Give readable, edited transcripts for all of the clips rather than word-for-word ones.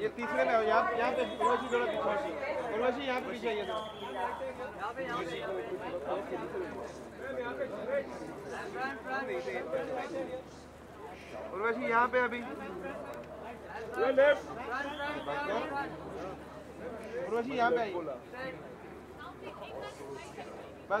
ये तीसरे में हो यहाँ पे प्रवासी थोड़ा पीछे प्रवासी यहाँ पे पीछे आइए प्रवासी यहाँ पे अभी प्रवासी यहाँ पे बस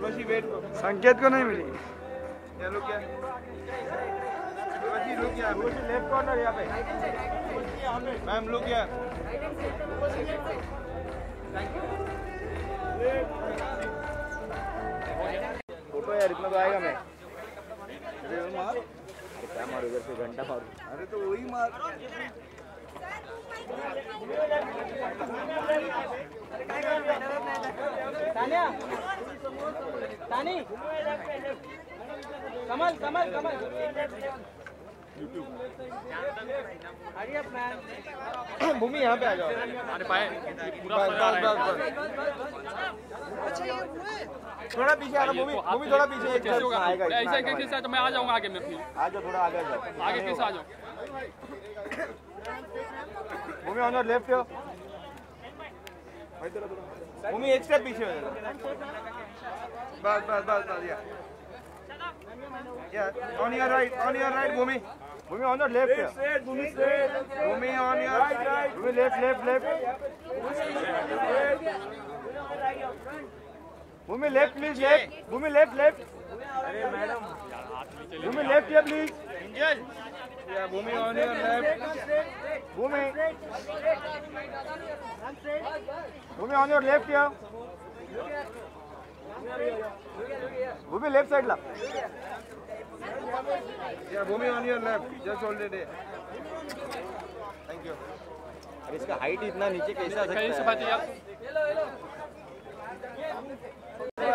रोज़ वेट संकेत को नहीं मिली ये रुकिए लुक यार रोशी लेफ्ट कॉर्नर यहाँ पे मैम लुक यार फोटो यार इतना तो आएगा मैं अरे मार क्या मार उधर से घंटा मार अरे तो वही मार तानिया तानी कमल कमल कमल भूमि यहाँ पे आ जाओ थोड़ा पीछे आना भूमि थोड़ा पीछे ऐसा कैसे तो मैं आ जाऊँगा आगे में फिर आ जाओ थोड़ा आगे कैसे आ जाओ भूमि ऑन योर लेफ्ट हो भूमि एक स्टेप पीछे हो बस बस बस बस Yeah, on your right, Bhumi. Bhumi on your left. Left side, Bhumi straight. Bhumi on your right, right. Bhumi left. Bhumi left, please left. Bhumi left. अरे madam, Bhumi left here, please. Angel. Yeah, Bhumi on your left. Bhumi. Bhumi on your left here. Bhumi left side la. Yeah, Bhumi on your left. Just hold it there. Thank you. अरे इसका height इतना नीचे कैसे आ सकता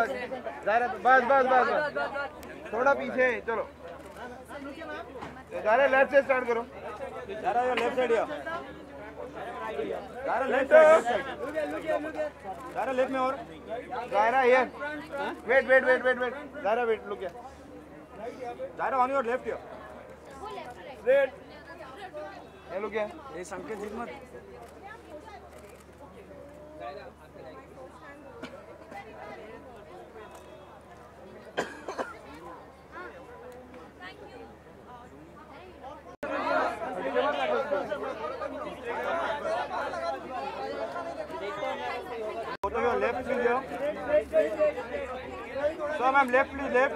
है? बस थोड़ा पीछे चलो. जारे left से start करो. जारा ये left side या. Zaira left में और Zaira here wait Zaira wait look here Zaira on your left here straight hey look here ये संकेत दिख मत Left please, so ma'am left please left.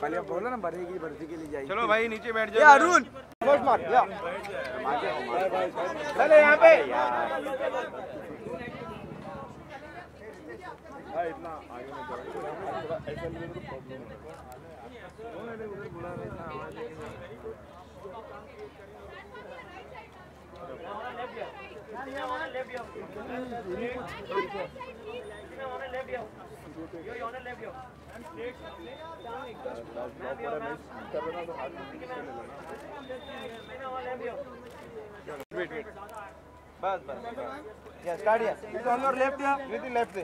पहले बोला ना भर्ती के लिए जाइए. चलो भाई नीचे बैठ जाओ. अरुण बहुत मार या. चले यहाँ पे. इतना आगे में ऐसा प्रॉब्लम है Wait. Bas. Yeah, start here. It's on your left here. Kriti left se.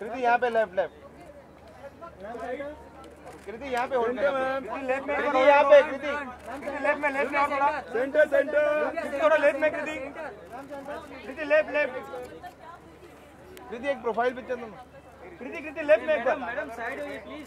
Kriti yahan pe left. कृति यहाँ पे होल्ड लेफ्ट में, कृति यहाँ पे, कृति लेफ्ट में आओ थोड़ा, सेंटर थोड़ा लेफ्ट में, कृति लेफ्ट, कृति एक प्रोफाइल पिक्चर तुम, कृति लेफ्ट में एकदम, मैडम साइड हो ये प्लीज,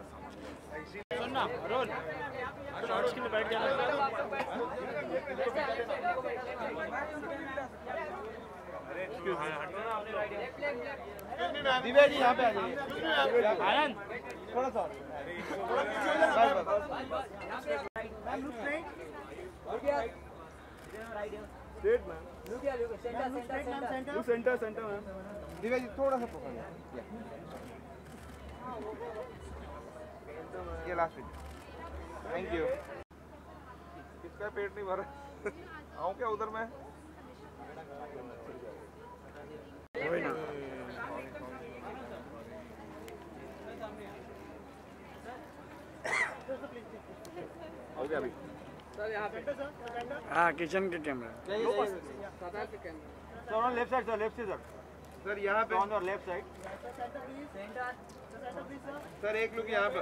सुनना रोल के लिए बैठ जाना दिव्या जी यहाँ पे आ जाइए आनंद थोड़ा सा सेंटर मैम दिव्या जी थोड़ा सा ये लास्ट थैंक यू किसका पेट नहीं भरा आऊँ क्या उधर मैं हाँ किचन के camera sir left side sir यहाँ पे और लेफ्ट साइड सर एक लुक यहाँ पे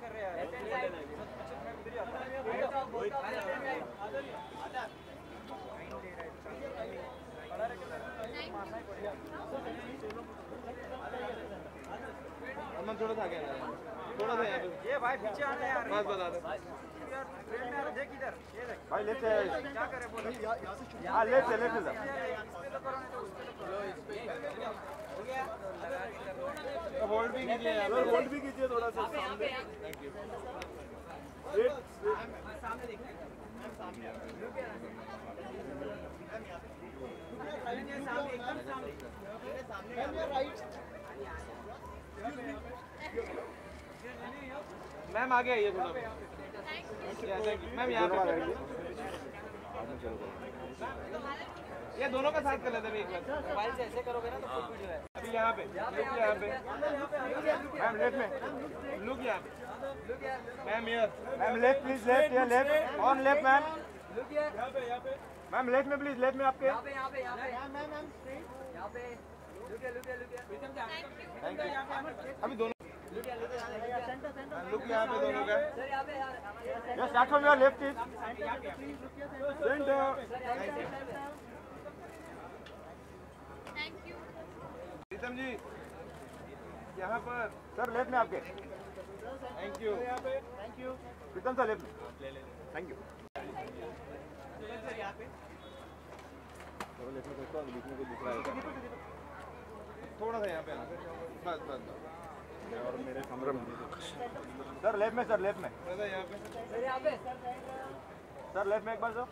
कर रहे हैं थोड़ा सा ये भाई पीछे आ यार बस बता दो देख इधर भाई लेफ्ट है क्या करे बोल हां लेफ्ट हो गया होल्ड भी कीजिए थोड़ा सा थैंक यू सामने देख सामने राइट मैम आगे आइए थोड़ा मैम यहाँ पे ये दोनों का साथ कर लेते हैं एक बार मोबाइल से ऐसे करोगे ना तो फुल वीडियो है अभी यहाँ पे मैम लेफ्ट में लुक यहाँ पे मैम यहाँ मैम लेफ्ट प्लीज लेफ्ट या left on left ma'am look ma'am left में प्लीज लेफ्ट में आपके यहाँ पे अभी दोनों लुक यहाँ पे दोनों का ये start from your left is centre thank you Pritam ji यहाँ पर सर लेफ्ट में आपके thank you Pritam sir left ले थैंक यू सर यहाँ पे थोड़ा सा यहाँ पे बस सर लेफ्ट में, सर लेफ्ट में, सर लेफ्ट में एक बार, sir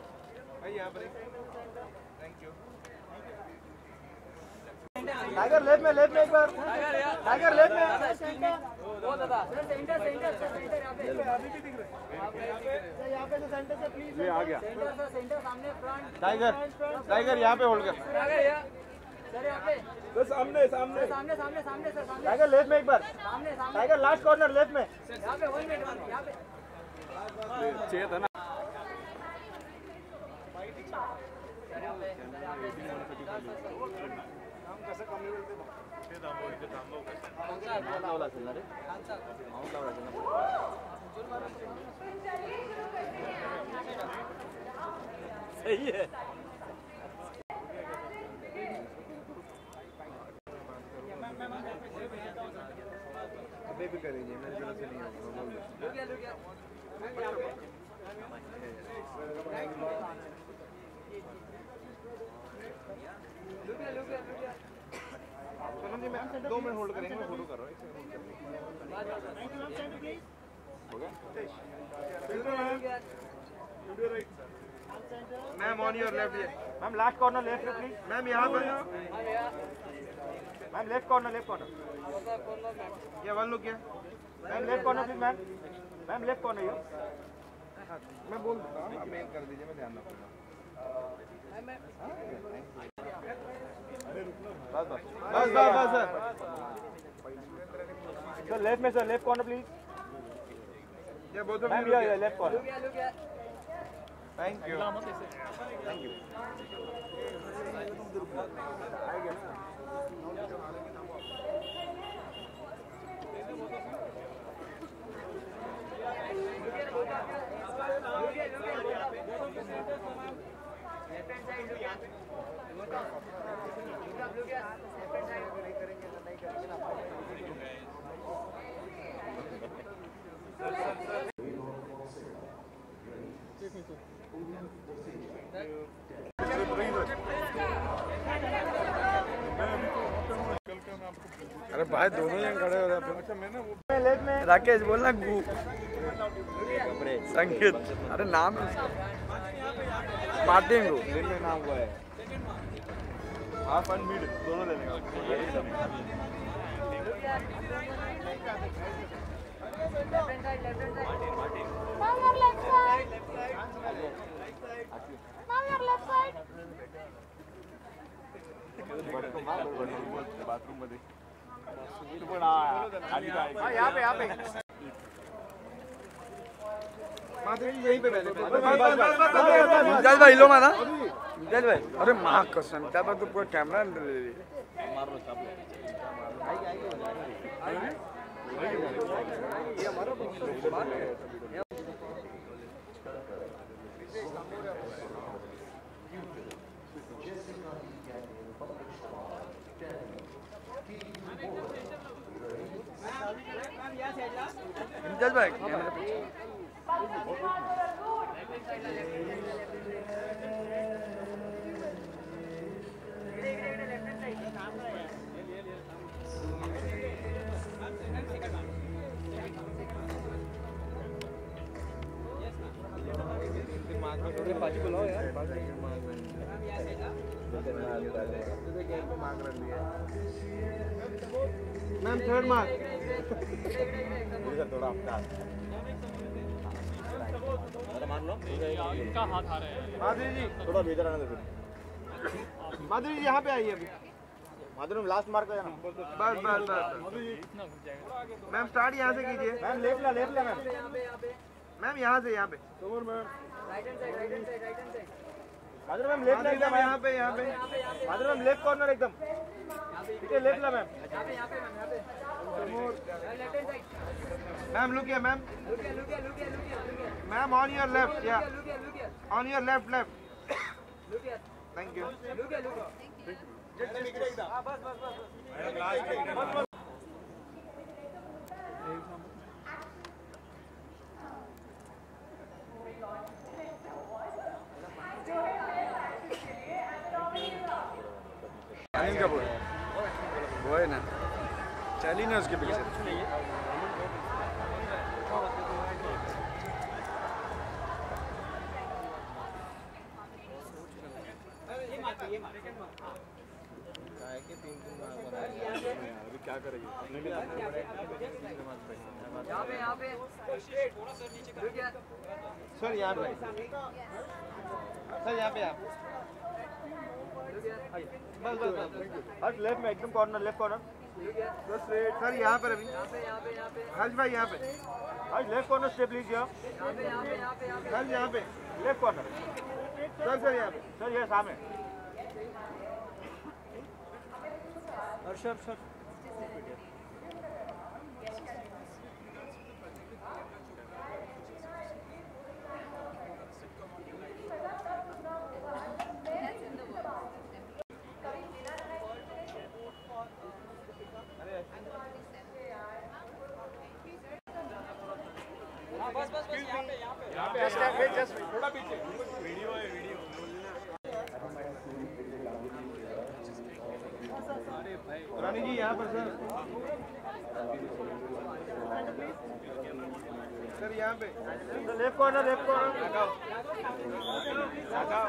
thank you tiger, left में एक बार टाइगर, लेफ्ट में वो दादा सेंटर सेंटर यहां पे अभी भी दिख रहे हैं यहां पे, सेंटर से प्लीज ये आ गया सेंटर सामने फ्रंट टाइगर यहां पे होल्ड कर टाइगर सर यहां पे बस सामने सर सामने टाइगर लेफ्ट में एक बार टाइगर लास्ट कॉर्नर लेफ्ट में यहां पे 1 मिनट यहां पे चाहिए था ना कसं कमी बोलते ते दामो इथे थांबव कसं नाव लावला असेल ना रे नाव लावला असेल ना सही आहे बेबी करेंगे मैं जरा से नहीं आऊंगा रुक गया मैं यहां पे रुक गया जी मैं 2 मिनट होल्ड करेंगे फोटो कर रहा हूं हो गया ma'am on your left ma'am last corner left please ma'am यहां पर मैम लेफ्ट कॉर्नर ये वन लुक है ma'am left corner please ma'am left corner ये मैं बोल देता हूं आप मेल कर दीजिए मैं ध्यान रखूंगा मैम बस सर लेफ्ट में सर लेफ्ट कॉर्नर प्लीज ये बोथ ऑफ मैम ये लेफ्ट कॉर्नर थैंक यू अरे भाई दोनों जन खड़े हो रहे हैं अच्छा मैं ना वो राकेश बोलना गु संकेत अरे नाम मार्टिन गु मेरे नाम हुआ है हाफ एंड मिड दोनों ले लेंगे बाथरूम में मिजाज भाई लो माना मिजाज भाई अरे माँ कसम क्या बात तुमको कैमरा अंदर ले लिया मिजाज भाई पाजी बुलाओ यार मैम थर्ड मार्क थोड़ा इनका हाथ आ रहा है माधुरी जी थोड़ा भीतर आना दो माधुरी जी यहाँ पे आइए अभी माधुरी लास्ट मार्क है ना बस माधुरी जी मैम स्टार्ट यहाँ से कीजिए मैम लेफ्ट ला मैम यहाँ से यहाँ पे माधुरी मैम लेफ्ट एकदम यहाँ पे माधुरी मैम लेफ्ट कॉर्नर एकदम ठीक है लेफ्ट ला मैम मैम लुकिया ma'am ma'am on your left या on your left thank you बस अनिल कपूर वो है ना Terliğini özgü bilirsin. सर यहाँ पे आप बस बस बस लेफ्ट में एकदम कॉर्नर लेफ्ट कॉर्नर बस रेड सर यहाँ पर अभी हर्ष भाई यहाँ पे Harsh left corner stay please sir यहाँ पे लेफ्ट कॉर्नर सर सर यहाँ पे सर ये सामने हर्ष सर रानी जी यहाँ पर सर यहाँ पे लेफ्ट कॉर्नर लगाओ लगाओ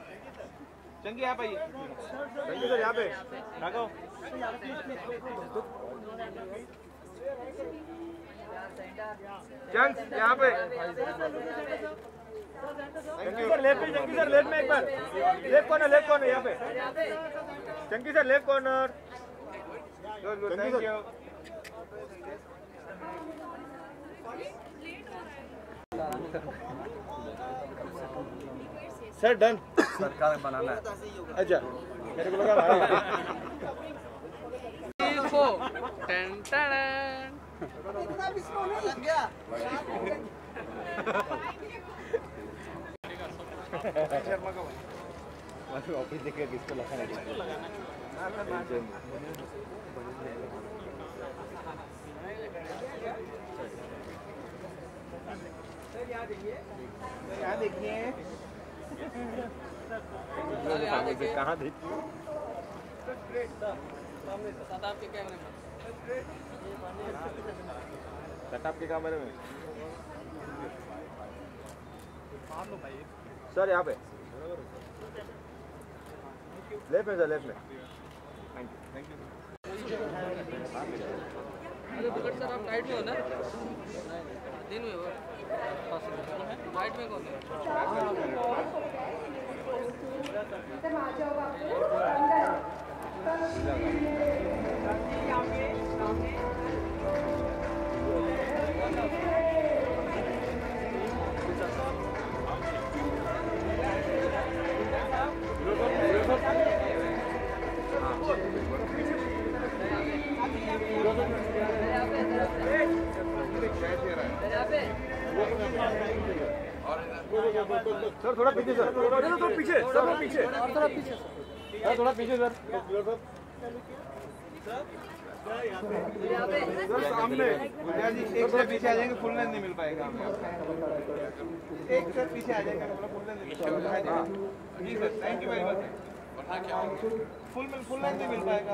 चंगी आप आइए थैंक यू सर यहाँ पे राघव चंग यहाँ पे चंकी सर लेफ्ट में एक बार लेफ्ट कॉर्नर यहाँ पे Chunky sir left corner thank you sir done सरकार बनाना है अच्छा मेरे को लगा ऑफिस देख किसको लगाना देखिए कहाँ थे प्रताप के कैमरे में सर यहाँ पे लेफ्ट में सर लेफ्ट में थैंक यू सर आप राइट में हो ना दिन में राइट में कौन सर थोड़ा पीछे सर थोड़ा पीछे सर थोड़ा पीछे सर सर सामने जी एक सर पीछे आ जाएंगे फुल नहीं मिल पाएगा हमें एक सर पीछे आ जाएगा फुल नहीं मिल पाएगा जी sir thank you very much full नहीं मिल पाएगा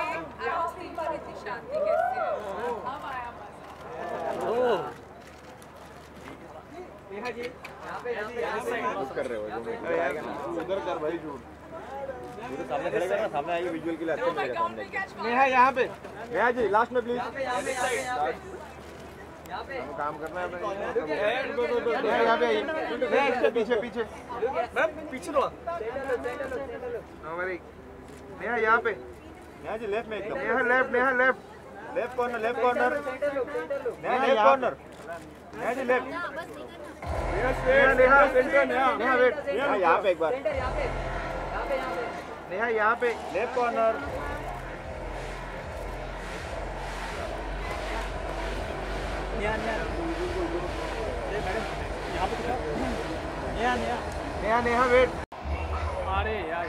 यहाँ पे नेहा जी लास्ट में प्लीज काम करना है पीछे पीछे पीछे नेहा यहाँ पे नेहा जी लेफ्ट में एकदम Neha left left corner Neha corner Neha ji left Neha centre Neha wait Neha यहाँ पे एक बार नेहा यहाँ पे left corner Neha Neha Neha Neha wait अरे यार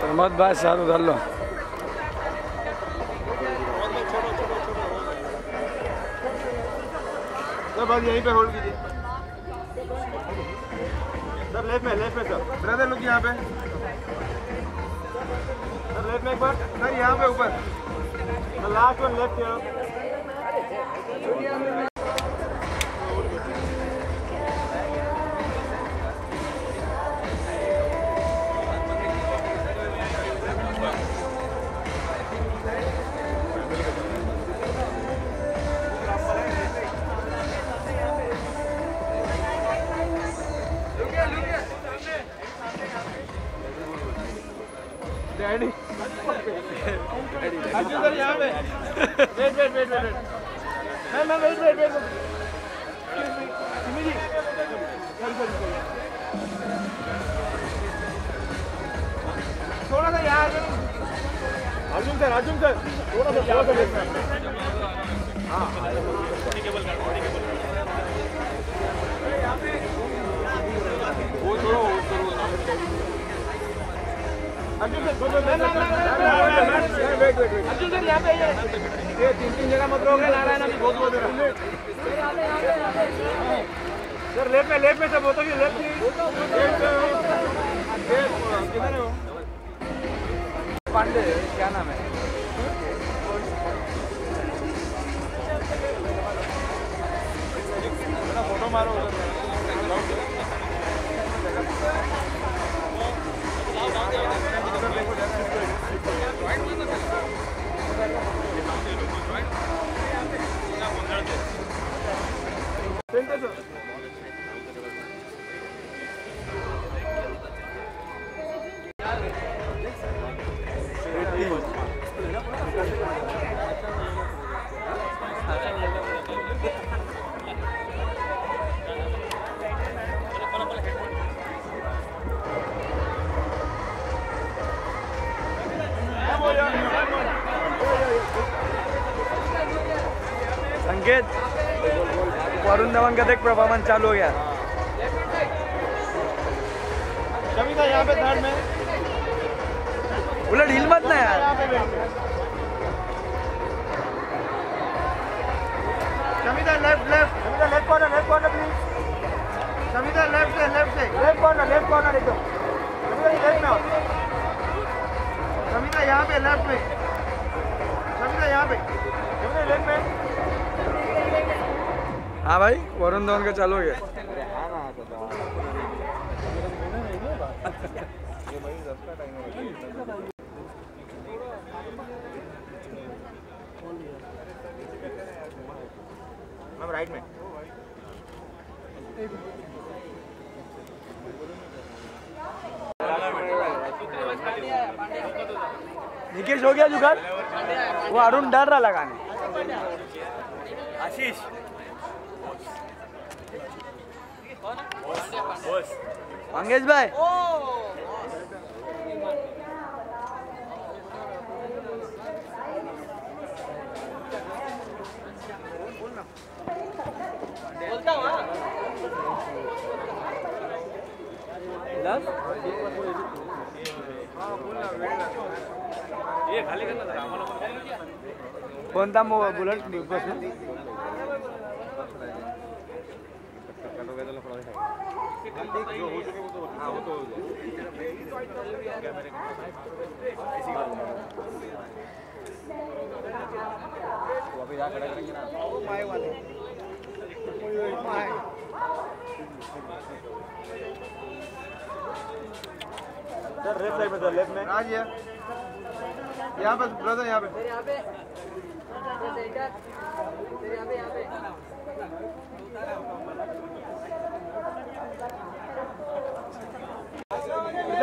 प्रमोद भाई साथ उधर लो बस यहीं पे होल्ड कीजिए सर लेफ्ट में सर ब्रदर लोग यहाँ पे सर लेफ्ट में एक बार सर यहाँ पे ऊपर लास्ट वन लेफ्ट यहाँ वरुण धवन का देख परफॉर्मेंस चालू हो गया शमिता यहाँ पे थर्ड में उलट हिल मत ना यार Shamita left corner please Shamita left से लेफ्ट कॉर्नर एकदम शमिता यहाँ पे लेफ्ट में शमिता यहाँ पे लेफ्ट में हाँ भाई वरुण धवन का चालू हो गया मैम राइट में निकेश हो गया जुगाड़ वो अरुण डर रहा लगाने आशीष मंगेश भाई बोलता हूँ कोणता बुलेट बस लेफ्ट में आ गया यहाँ पे ब्रदर यहाँ पे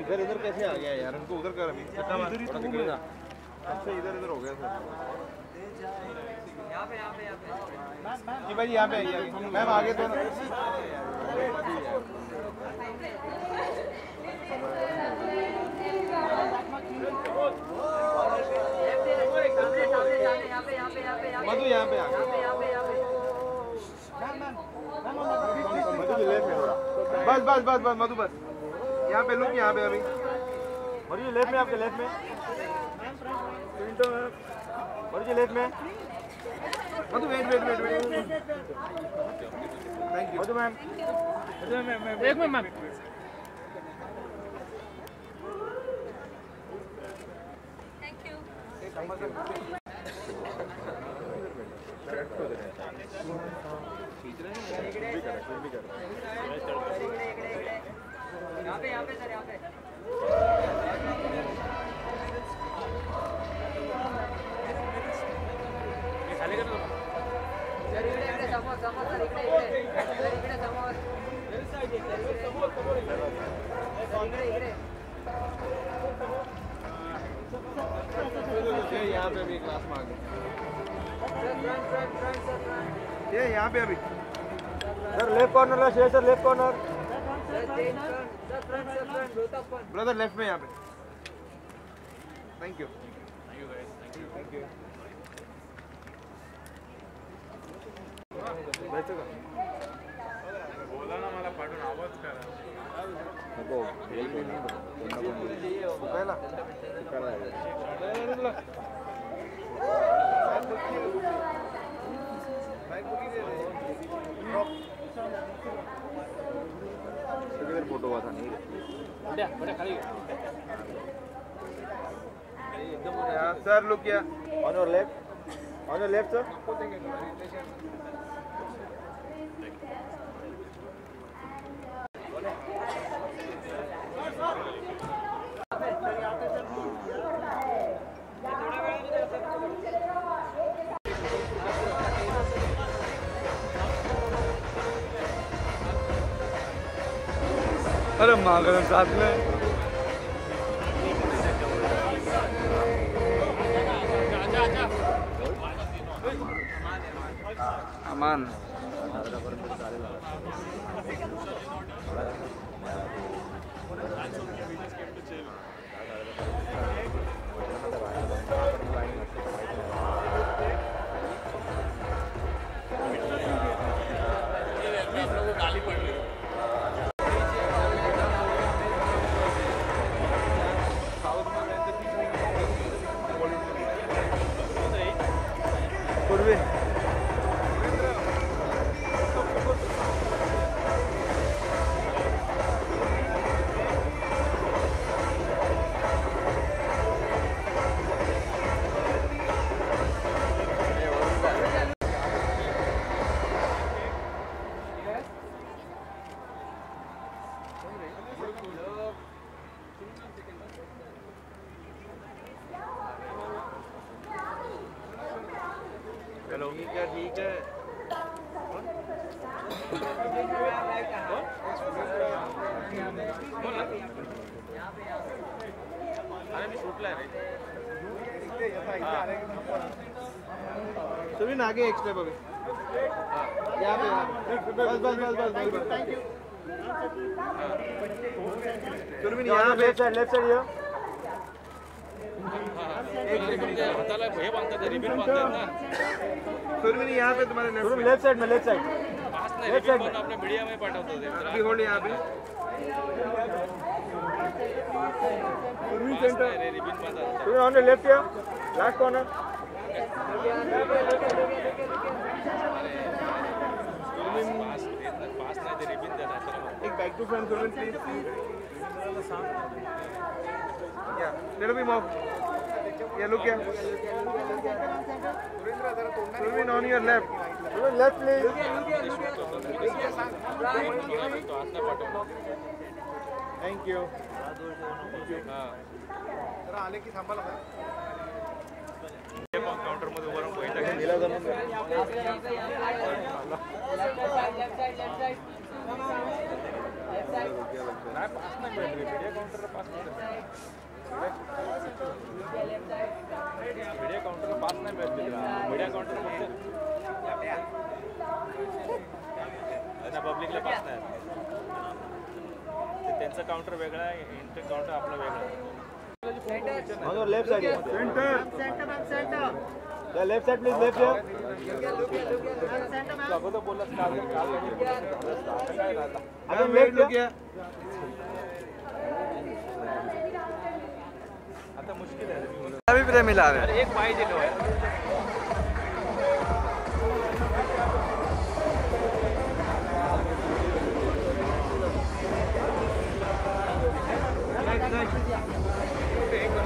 इधर इधर कैसे आ गया यार उनको उधर कर अच्छा इधर इधर हो गया सर जी भाई यहाँ पे मैम आगे तो मधु यहाँ पे बस बस बस बस मधु बस यहाँ पे लुक यहाँ पे अभी और ये लेफ्ट में आपके लेफ्ट में और ये लेफ्ट में Madhu wait wait wait wait thank you Madhu ma'am एक मिनट मैम थैंक यू यहाँ पे भी क्लास में आ गए ये यहाँ पे अभी सर लेफ्ट कॉर्नर है sir left corner brother left में यहाँ पे थैंक यू थैंक यू बोला ना मला पाठवून आवाज करा फोटो आता नहीं सर लुक या ऑन योर लेफ्ट सर अरे मागरम साथ में अमान पूर्वी Hello. तुम्ही नागे एक्स्ट्रा बघा या बस बस बस बस थैंक यू थैंक यू तुम्ही यहां पे लेफ्ट साइड या बताला हे बांधता रिबन बांधता ना तुम्ही यहां पे तुम्हारे लेफ्ट साइड में पास नहीं रिबन बन आपने मीडिया में पाठवतो अभी होल्ड यहां पे Green center. Turn on the left here. Last corner. Take back to front, Turn, please. Yeah. Little bit more. Yeah, look here. Turn on your left. Turn left, please. Thank you. त्यांचा counter वेगळा आहे इंटर counter आपला वेगळा आहे centre left side centre या left side please left या लोक तो बोलला काल अरे वेट लोक या आता मुश्किल आहे अभी भी मिला अरे एक पाई दिलो है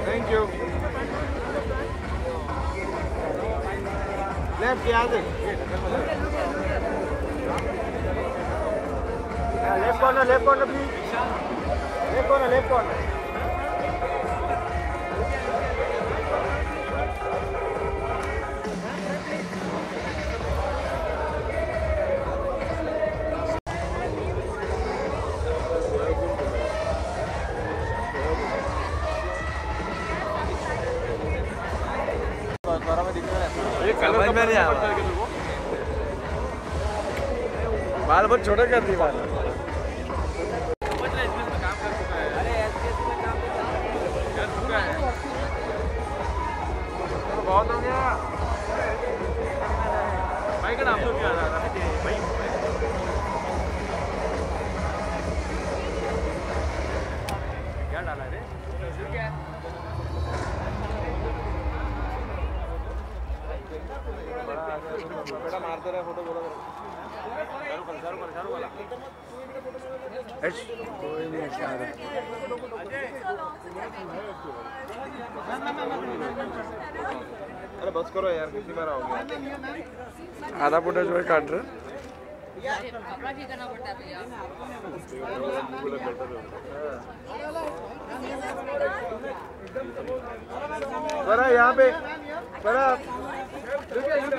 Thank you. Left, yeah, left corner, please. Left corner, left corner. बाल बहुत छोटा कर दी बाल बहुत हो गया भाई का नाम तो क्या था भाई क्या डाला रे बड़ा मार दे रहा फोटो बोला चालू वाला एच कोई नहीं शायद अरे बस करो यार कितनी बार आओगे आधा फोटो जो है काट रहे यार अपना ठीक करना पड़ता है यार बड़ा यहां पे बड़ा यहाँ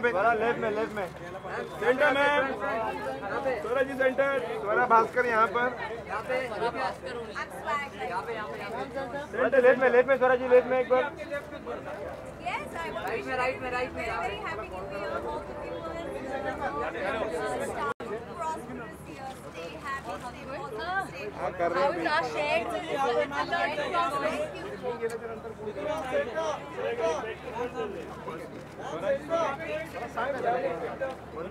पे लेफ्ट में सेंटर में सोरा जी सेंटर सोरा भास्कर यहाँ पर सेंटर लेफ्ट में सोरा जी लेफ्ट में एक बार राइट में हाँ कर रहे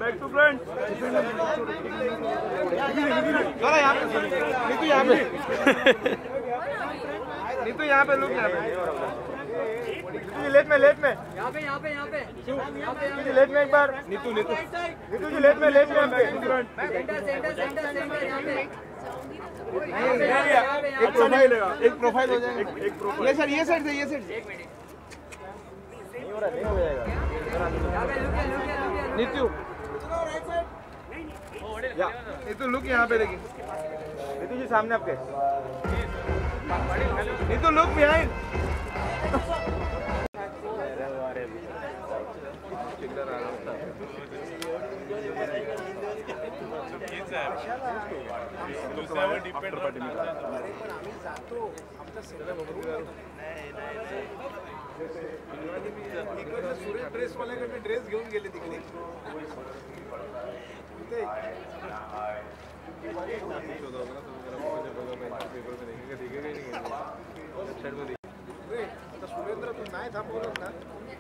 Back to front. Sora yahan pe Nitu yahan pe Nitu yahan pe look yahan pe जी लेफ्ट में यहाँ पे जी लेफ्ट में एक बार नीतू जी लेफ्ट में एक प्रोफाइल हो जाएगा। ये साइड से नहीं हो जाएगा। नीतू लुक यहाँ पे देखिए। नीतू जी सामने आपके। Neetu look behind. दुसऱ्यावर डिपेंड करतो पण आम्ही जातो आमचा सेटअप बरोबर नाही सुरेश ड्रेस वाल्याकडे ड्रेस घेऊन गेले तिकडे सुरेंद्र तू नाही थांबवलंस ना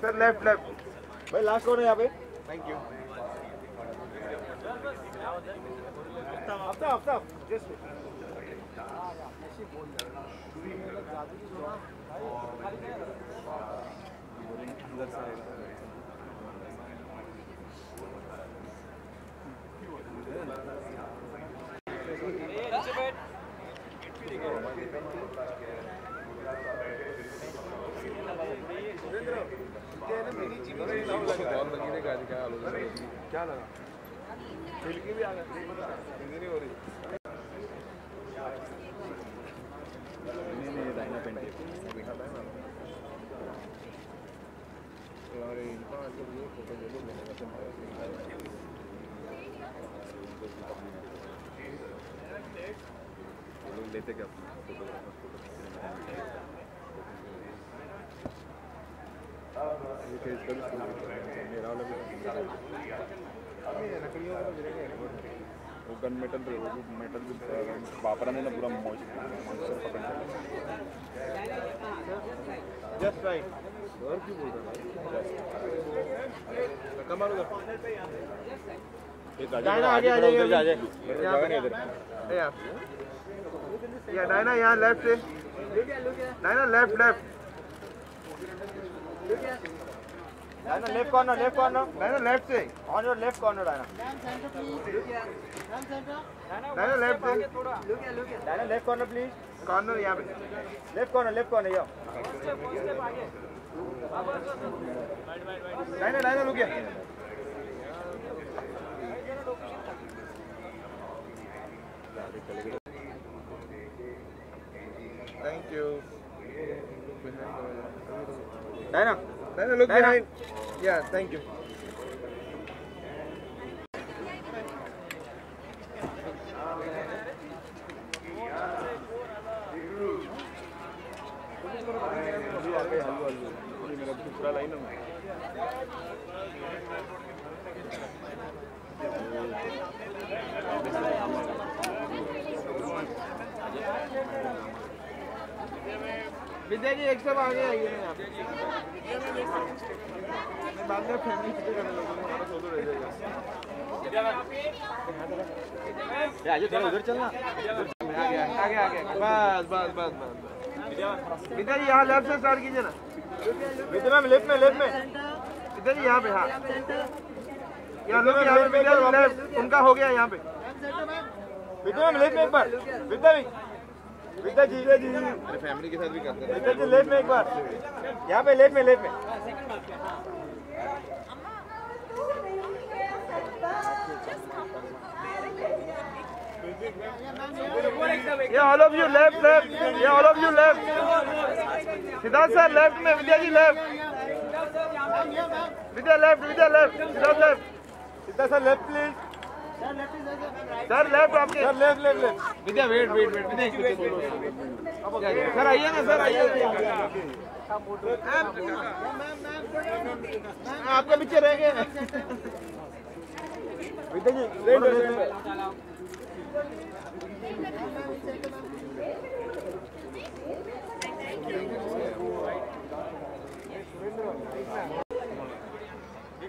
सर लेफ्ट भाई लास्ट कौन है यहाँ पे। Thank you. क्या लगा खिलकी भी आ गई नहीं हो रही नहीं दाइना पेंटे और इनका जो फोटो ले लो मैंने कसम लोग लेते क्या वो गन मेटल वापराने ना पूरा मॉइस्चर पकड़ जस्ट राइट घर क्यों बोल रहा है डायना यहाँ लेफ्ट से Diana left left corner Diana left से on your left corner Diana left से Diana left corner please corner यहाँ पे left corner yo Diana look या thank you Diana look behind. Yeah, thank you. Vijay ji एक सब आगे आइए बाद में फैमिली रह उधर चलना बस विजय जी यहाँ लेफ्ट से स्टार्ट कीजिए ना विजय मैम लेफ्ट में विजय जी यहाँ पे हाँ लेफ्ट उनका हो गया यहाँ पे विजय मैम लेफ्ट में एक बार विजय जी अरे फैमिली के साथ भी करते हैं। जी लेफ्ट में एक बार यहाँ पे लेफ्ट में all of you left Siddharth sir left में Vidya ji left Siddharth sir left please sir left आपके sir left Vidya wait sir आइए ना आपका पीछे रह गए ये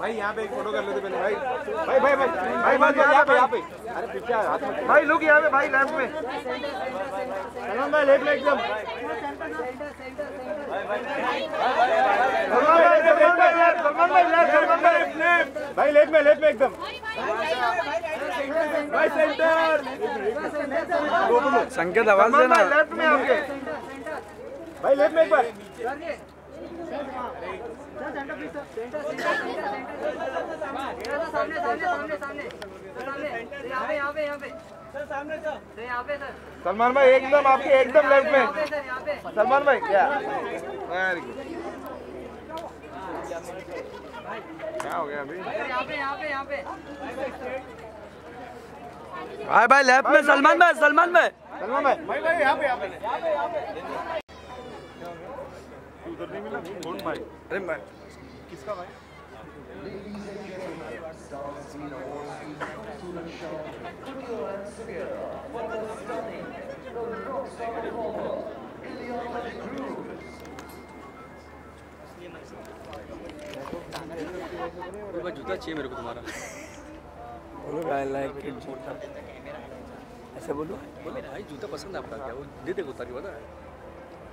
भाई यहाँ पे एक फोटो कर लेते पहले। भाई भाई भाई भाई भाई भाई यहाँ पे, यहाँ पे, अरे पीछे हाथ मत। भाई लोग यहाँ पे, भाई लेफ्ट में, सलमान भाई लेफ्ट में एकदम। भाई लेफ्ट में एकदम। भाई सेंटर संकेत आवाज देना। लेफ्ट में आपके भाई, लेफ्ट में एक बार सलमान भाई एकदम आपके, एकदम लेफ्ट में सलमान भाई। क्या क्या हो गया अभी? भाई भाई लेफ्ट में सलमान भाई यहाँ पे उधर नहीं मिला। कौन भाई? अरे भाई किसका भाई? जूता चाहिए मेरे को तुम्हारा। बोलो आई लाइक इट, ऐसा बोलो। बोले भाई जूता पसंद है आपका, क्या वो दे देखो ताकि पता है।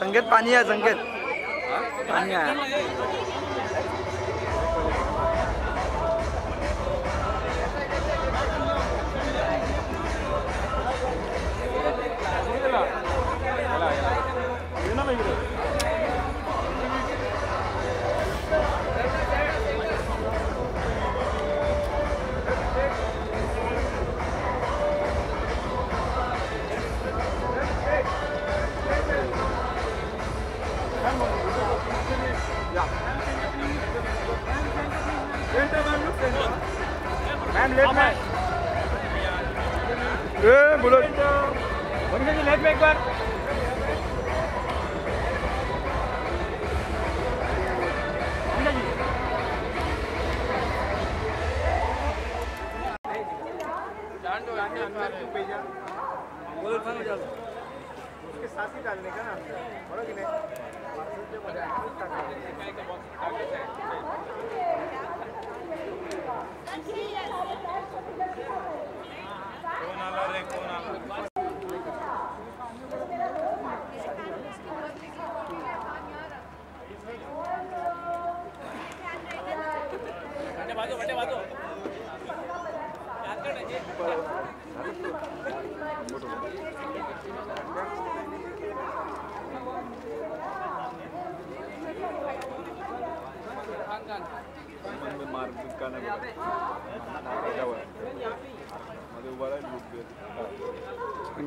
संकेत पानी है, संकेत पानी है। लेफ्ट में एक बार। उसके साथ ही डालने का ना बोलो कि नहीं।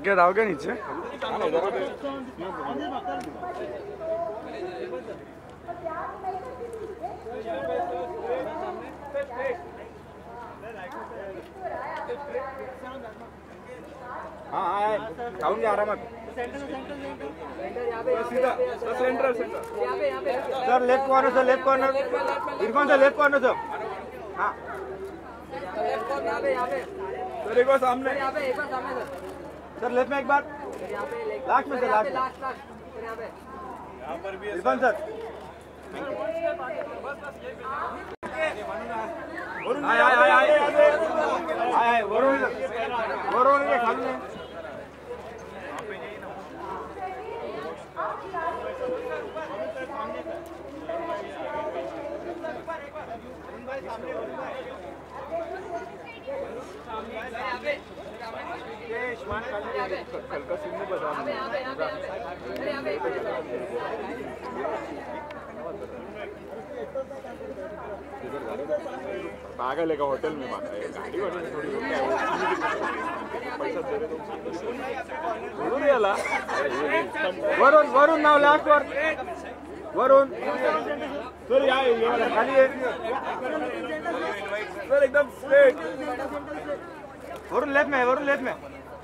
संकेत आओ क्या नीचे? टाउन जा रहा मैं centre sir left corner Irfan sir left corner sir हाँ सर एक बार सामने सर लेफ्ट में एक बार लास्ट में sir last Irfan sir Varun आए आए आए आए वरुण वरुण के खाली पागल है का होटल में बात है गाड़ी वाली थोड़ी पैसा दे दो जरूर याला वरुण वरुण नाव लास्ट वर वरुण सर यार ये वाला खाली है सर एकदम स्ट्रेट वरुण लेफ्ट में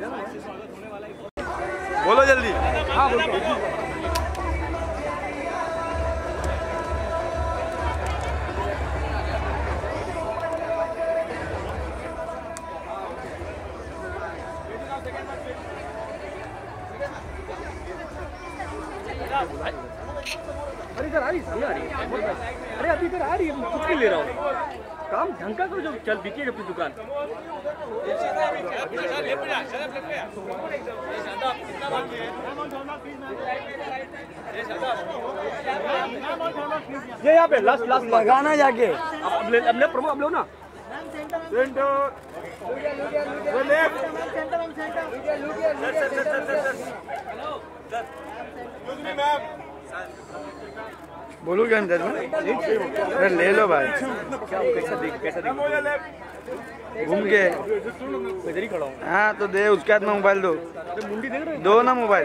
यार बोलो जल्दी हाँ अरे अभी इधर आ रही है कुछ नहीं ले रहा हूँ काम ढंग का करो जो चल बिके अपनी दुकान ये यहाँ पे लास्ट लास्ट लगाना जाके अब ले प्रमो अब लो ना बोलू क्या अंदर में ले लो भाई कैसा घूम के इधर ही खड़ा हूँ हाँ तो दे उसके हाथ में मोबाइल दो दो ना मोबाइल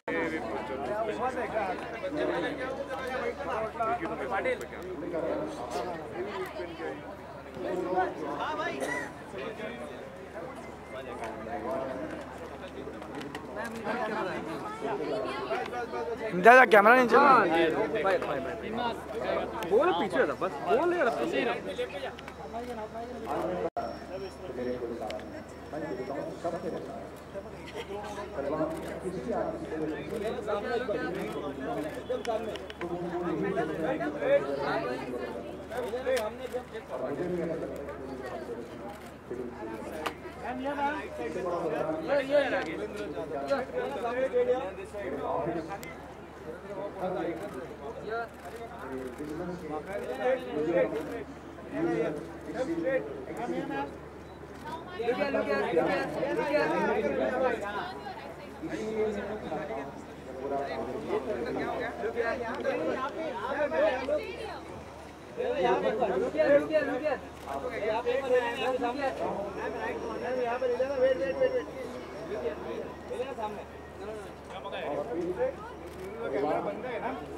दादा कैमरा नहीं चला बोल पीछे था बस बोल यार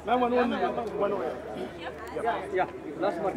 Ma'am, one over. Yeah, last one.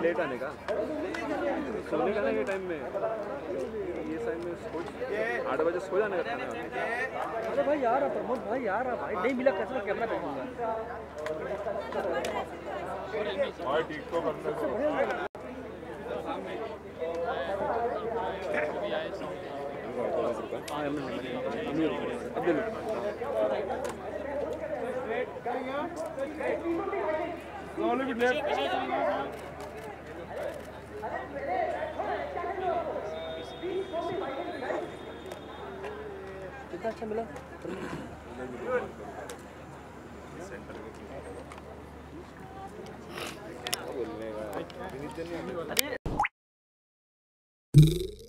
Late आने का सोने का ना ये टाइम में ये टाइम में सो 8 बजे सो जाने का। अरे भाई यार प्रमोद भाई यार भाई नहीं मिला कैसा कैमरा बैठूंगा भाई ठीक तो करने को कितना अच्छा मिला बोलने का।